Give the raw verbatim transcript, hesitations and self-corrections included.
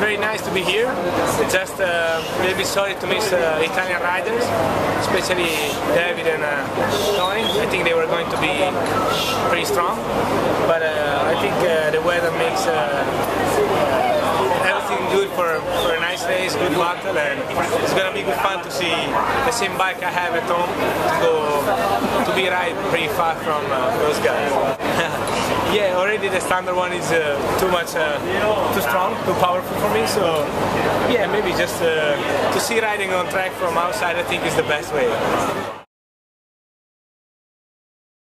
very nice to be here. Just uh, maybe sorry to miss uh, Italian riders, especially David and uh, Tony. I think they were going to be pretty strong, but uh, I think uh, the weather makes uh, uh, everything good for, for a nice race, good battle, and it's going to be good fun to see the same bike I have at home to go to be ride pretty far from uh, those guys. Yeah, already the standard one is uh, too much, uh, too strong, too powerful for me, so yeah, maybe just uh, to see riding on track from outside I think is the best way.